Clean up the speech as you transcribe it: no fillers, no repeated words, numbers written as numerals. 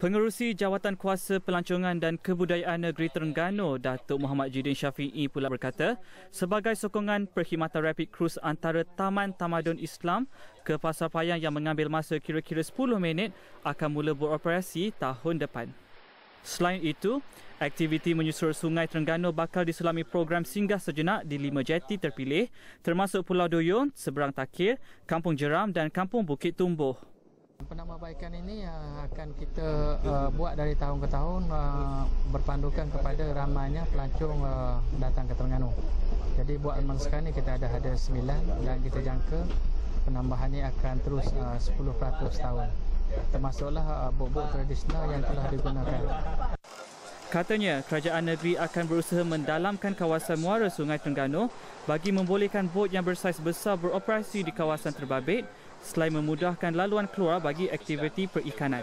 Pengerusi Jawatan Kuasa Pelancongan dan Kebudayaan Negeri Terengganu, Datuk Mohd Jidin Shafee pula berkata, sebagai sokongan perkhidmatan Rapid Cruise antara Taman Tamadun Islam ke Pasar Payang yang mengambil masa kira-kira 10 minit akan mula beroperasi tahun depan. Selain itu, aktiviti menyusur Sungai Terengganu bakal diselami program singgah sejenak di 5 jeti terpilih termasuk Pulau Doyon, Seberang Takir, Kampung Jeram dan Kampung Bukit Tumbuh. Penambahbaikan ini akan kita buat dari tahun ke tahun berpandukan kepada ramainya pelancong datang ke Terengganu. Jadi buat sekarang ini kita ada 9 dan kita jangka penambahannya akan terus 10% tahun. Termasuklah bot-bot tradisional yang telah digunakan. Katanya, kerajaan negeri akan berusaha mendalamkan kawasan muara Sungai Terengganu bagi membolehkan bot yang bersaiz besar beroperasi di kawasan terbabit selain memudahkan laluan keluar bagi aktiviti perikanan.